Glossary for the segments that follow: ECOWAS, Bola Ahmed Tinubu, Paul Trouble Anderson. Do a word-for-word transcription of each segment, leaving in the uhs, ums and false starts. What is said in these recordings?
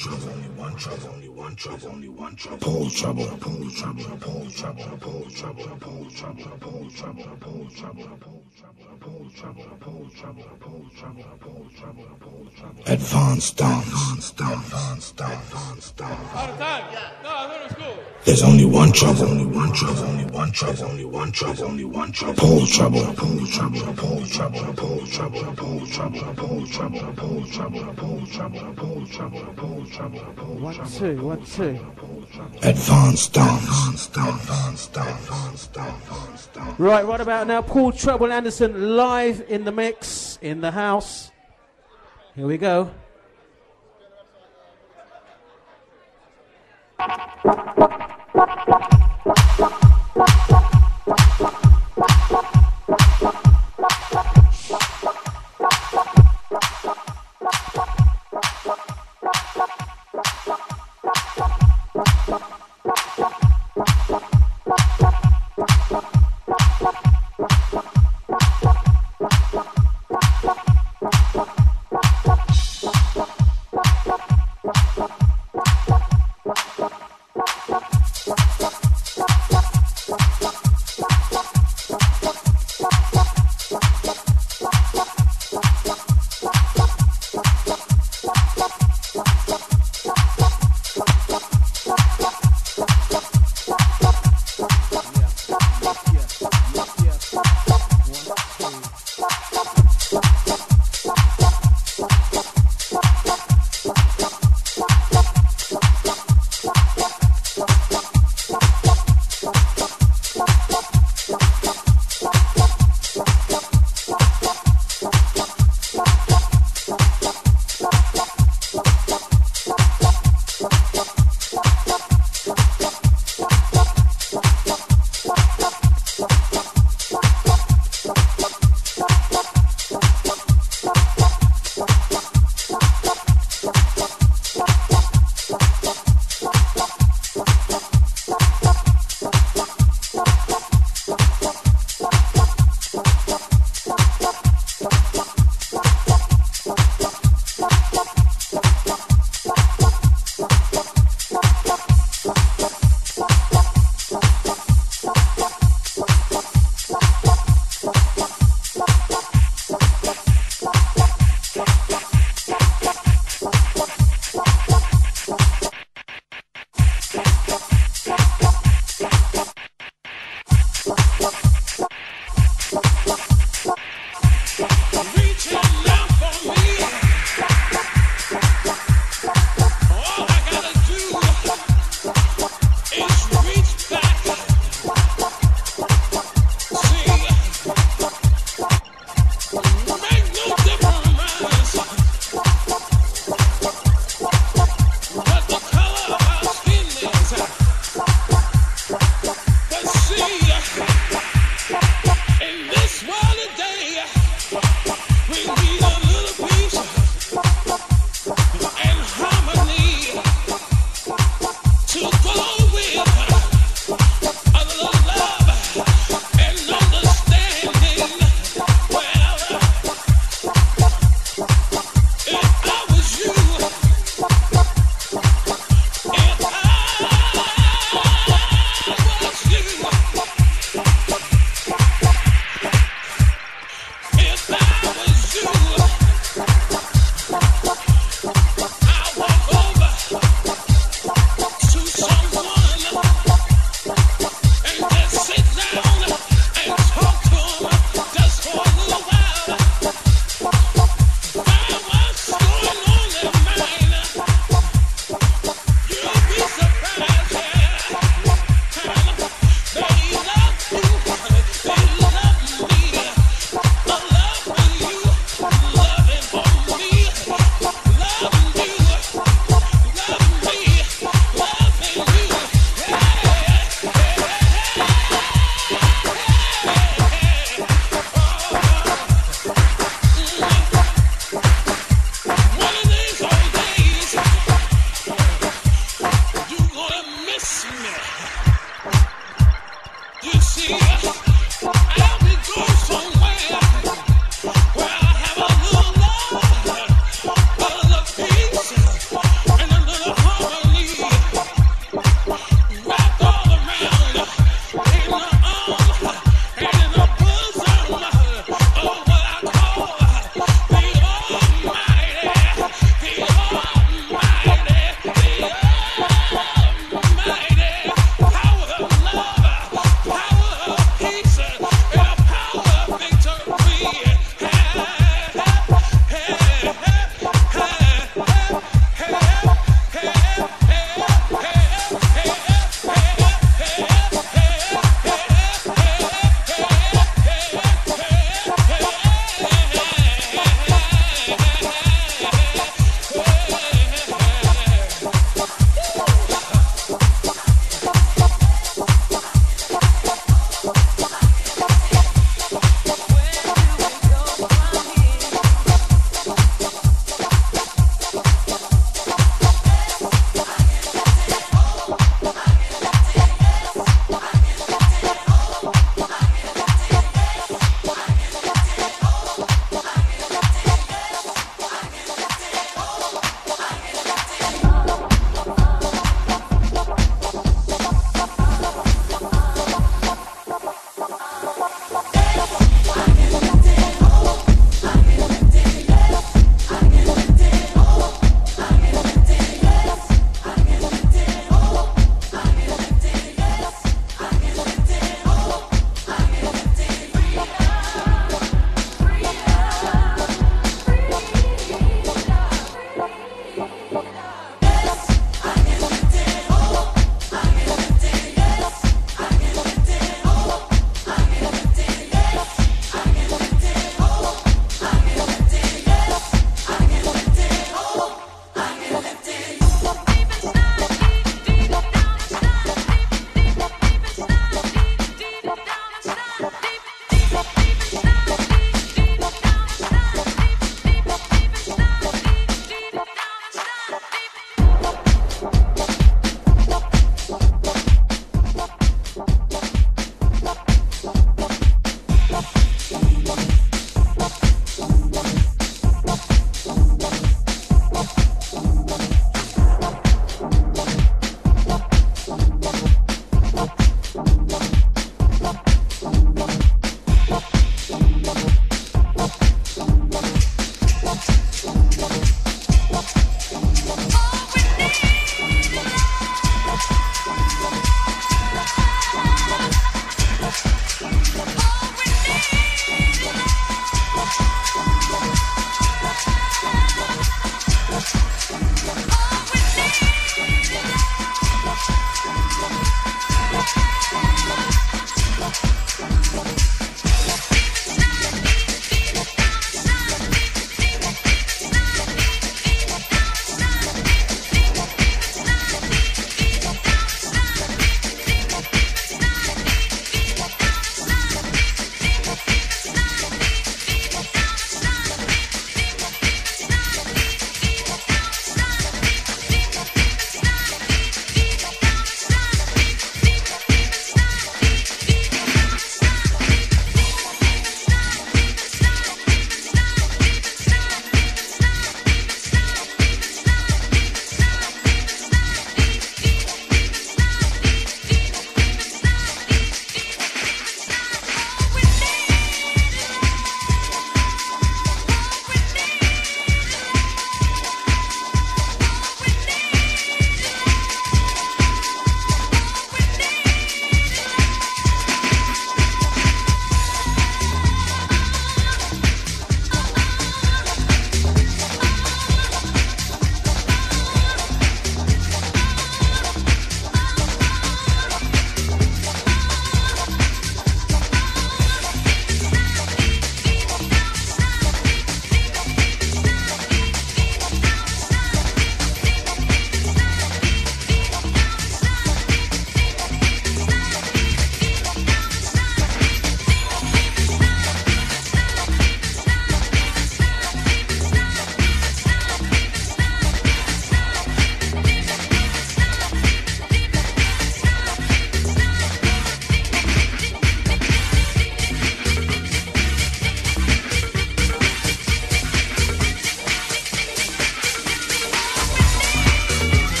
trouble, only one trouble, only one trouble, only one trouble. Paul Trouble, Paul Trouble, Paul Trouble, Paul Trouble, Paul Trouble, Paul Trouble, Paul Trouble, Paul Trouble, Paul Trouble, Paul Trouble, Paul Trouble, Paul Trouble, Paul Trouble. Advanced dance, advanced dance, advanced dance, advanced dance. Out of time. No, I'm going to school. There's only one trouble, only one trouble, only one trouble, only one trouble, only one trouble. Paul Trouble, Paul Trouble, Paul Trouble, Paul Trouble, Paul Trouble, Paul Trouble, Paul Trouble, Paul Trouble, Paul Trouble. One, two, one, two. Advanced dance, dance, dance, dance. Right, right about now, Paul Trouble Anderson live in the mix, in the house. Here we go. What?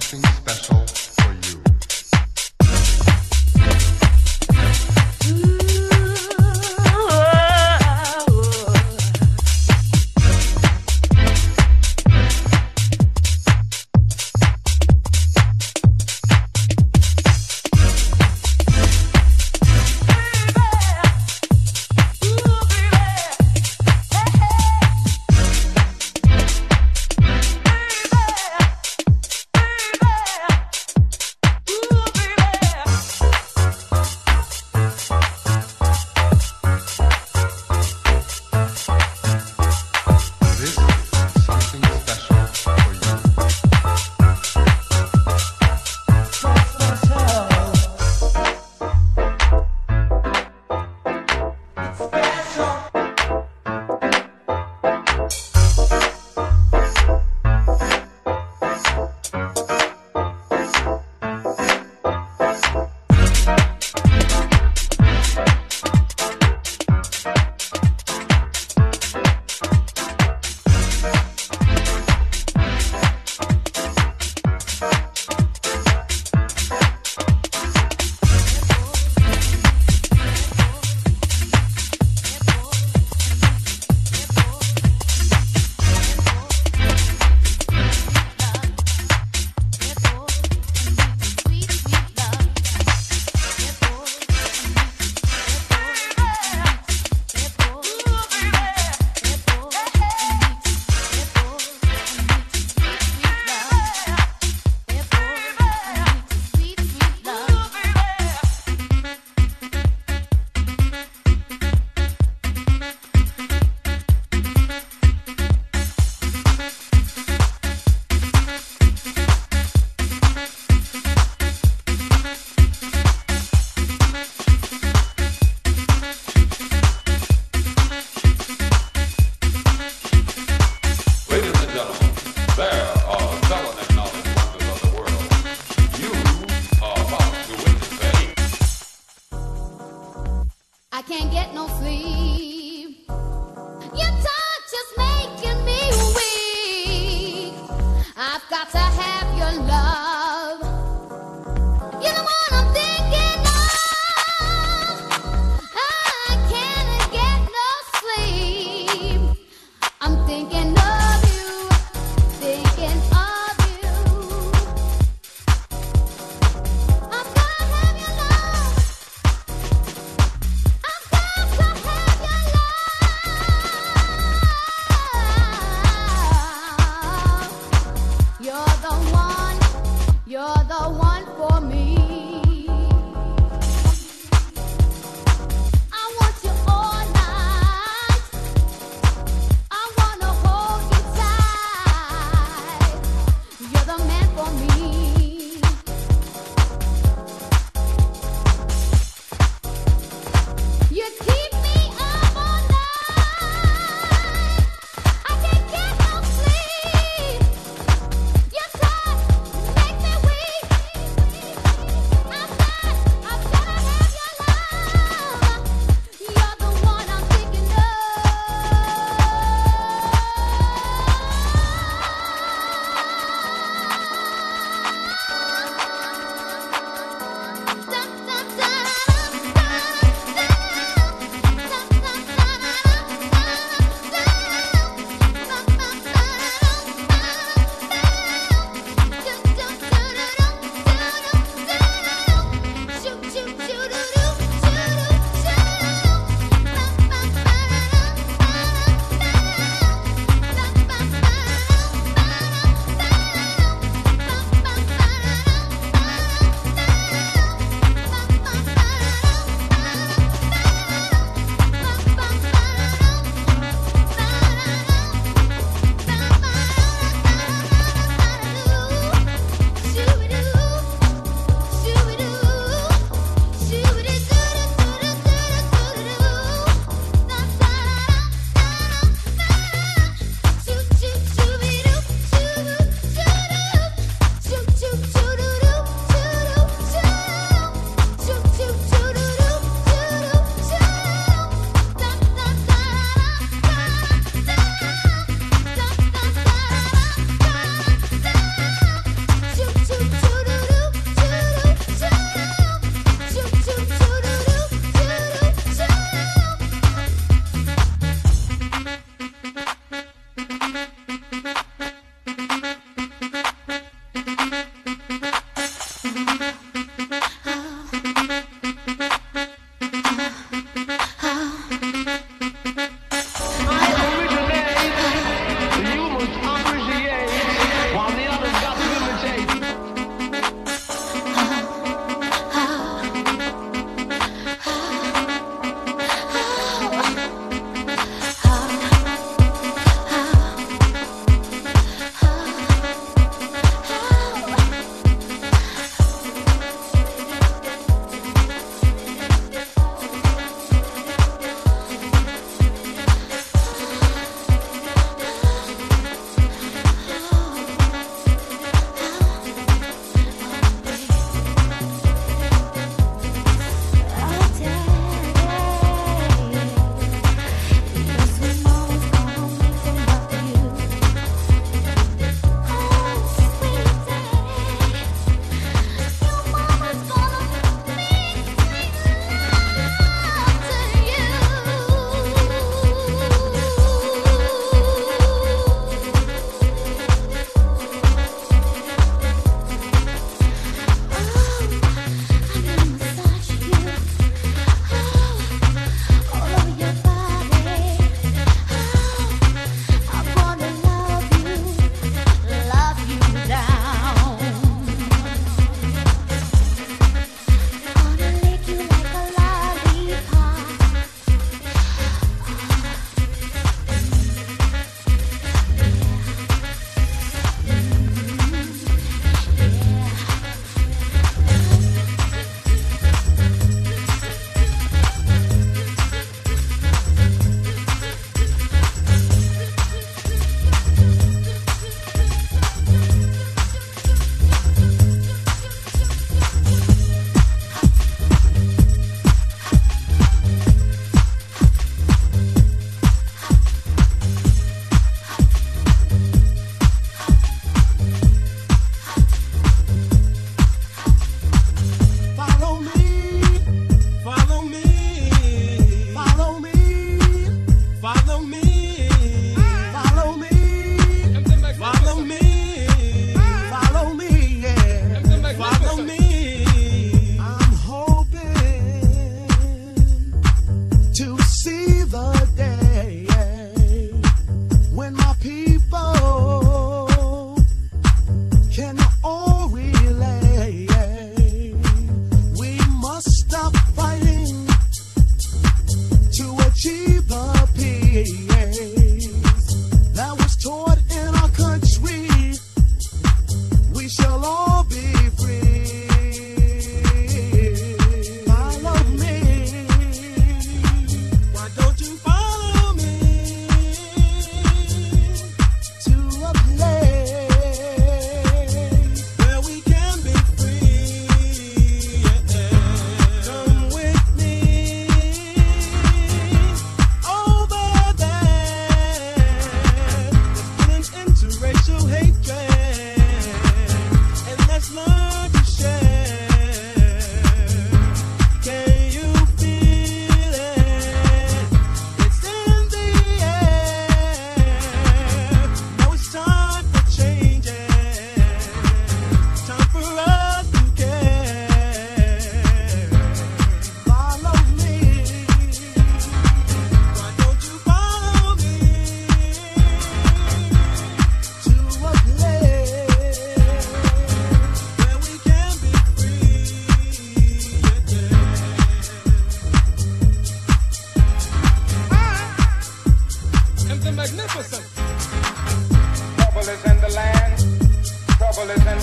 something special for you.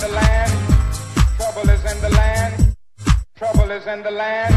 the land. Trouble is in the land. Trouble is in the land.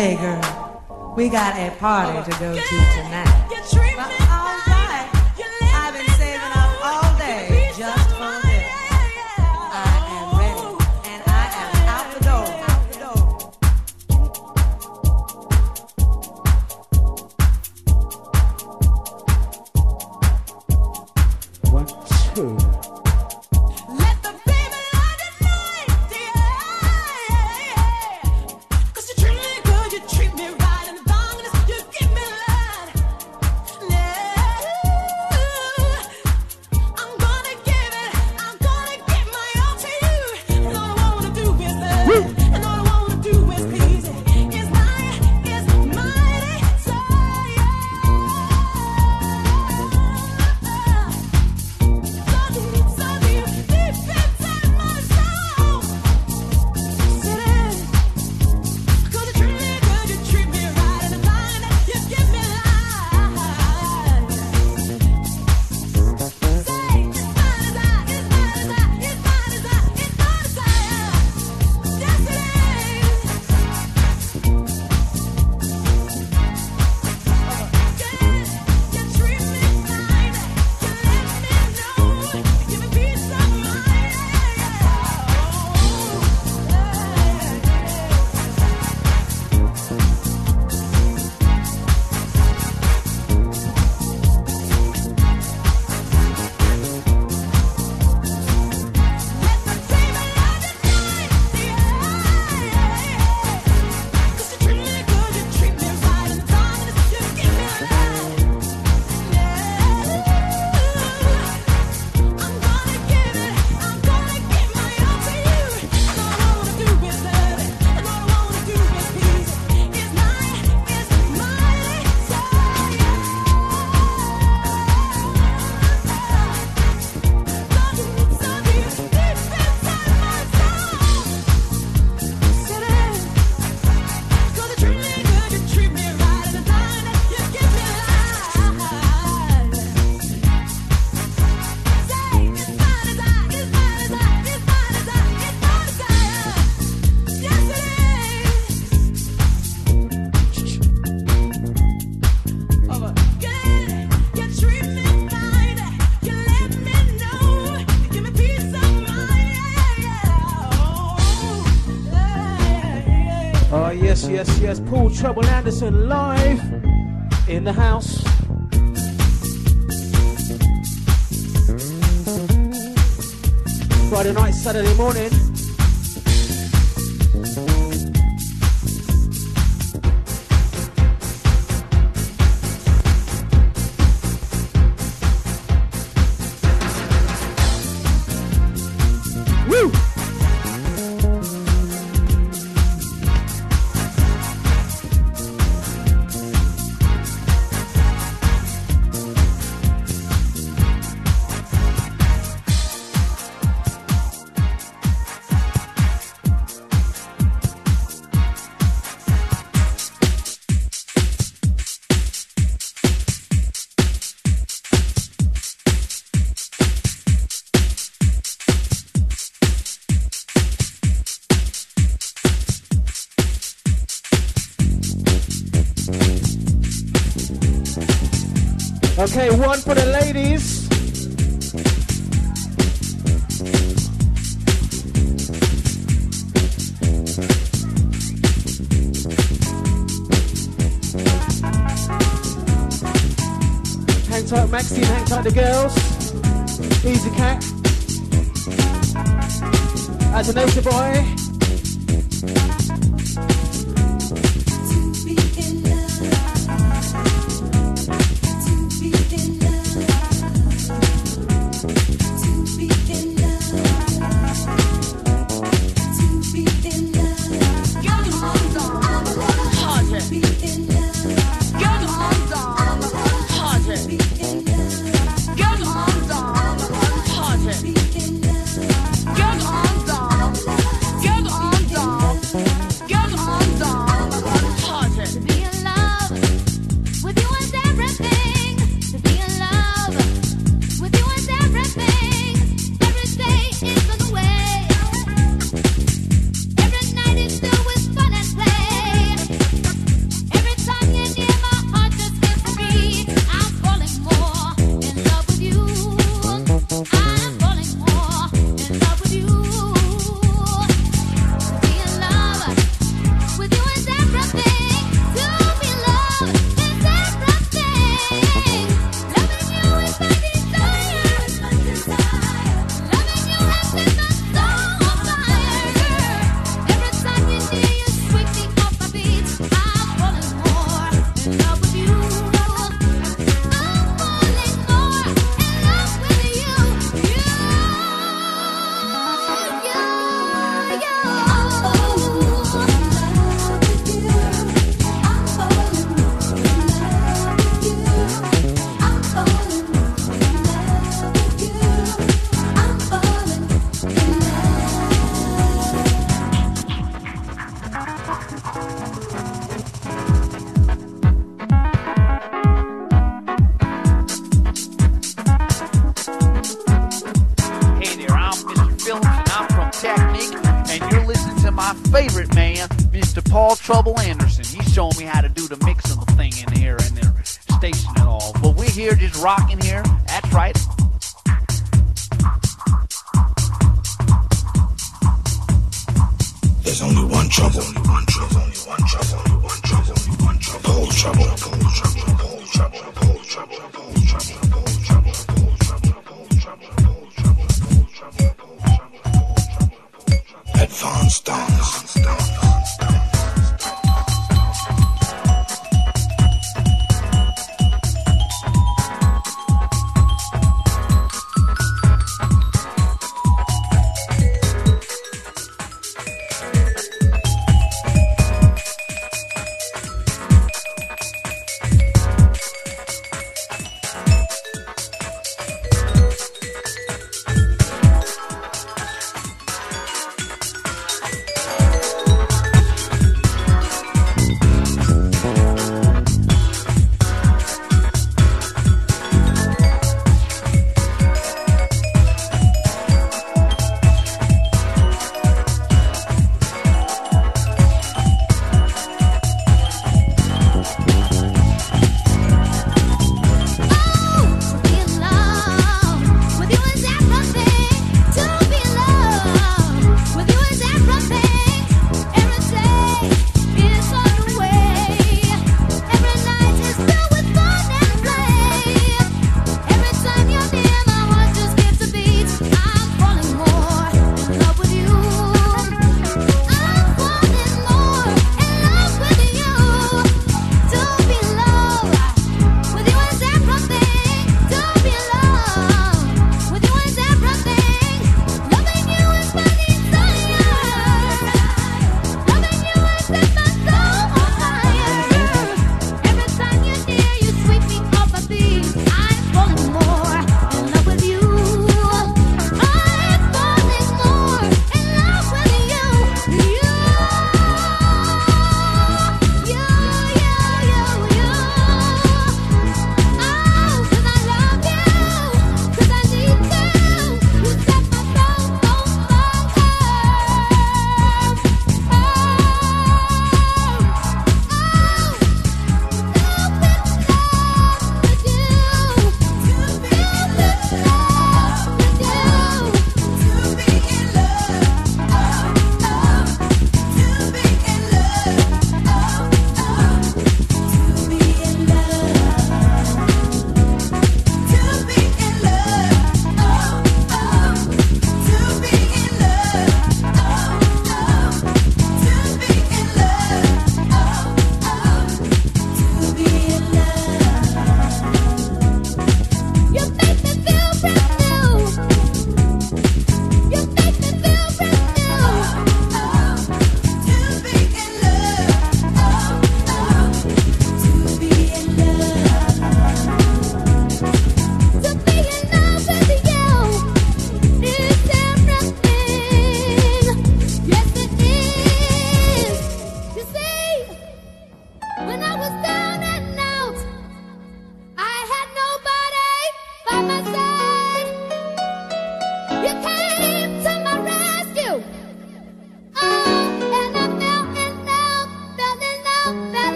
Hey girl, we got a party to go to tonight. All right, I've been saving up all day just for this. I am ready, and I am out the door, out the door. One, two. Let the baby light the night, yeah. 'Cause you treat me good, you treat me right. Yes, yes, Paul Trouble Anderson live in the house. Friday night, Saturday morning. Okay, one for the ladies. Hang tight, Maxine, hang tight, the girls. Easy cat. As a nature boy. Go! my favorite man, Mister Paul Trouble Anderson. He's showing me how to do the mixing thing in here and their station and all. But we're here just rocking here. That's right. There's only one trouble. There's only one trouble. Only one trouble. Only one trouble. Only one trouble. Paul Trouble. Paul Trouble. Paul Trouble. Paul Trouble. Paul Trouble. Advanced dance.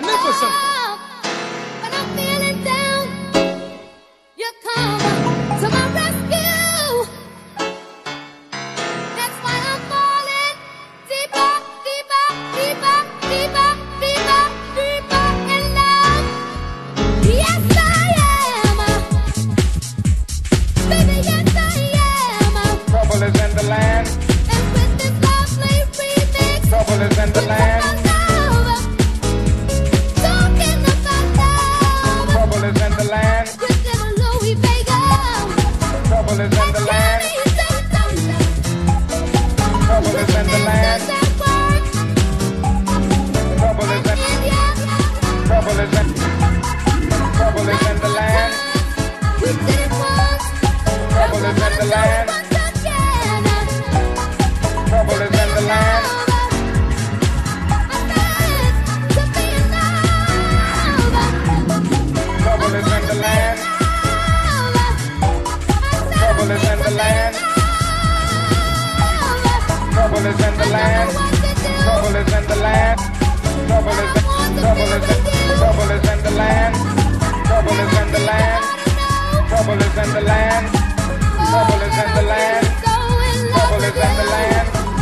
magnificent. When I'm feeling down, you come to my rescue. That's why I'm falling deeper, deeper, deeper, deeper, deeper, deeper in love. Yes, I am. Baby, yes, I am. Trouble is in the land. And with this lovely remix, trouble is in the land. Trouble is in the land. Trouble is in the land. Trouble is in the land. Trouble is in Trouble is in the land. Trouble is in the land. Trouble is in the land. Trouble is in the land. Trouble is in the land. Trouble is in the land. Trouble is in the land. Trouble is in trouble is in trouble is in the land. Trouble is in the land. Trouble is in the land. Trouble is in the land. Trouble is in the land.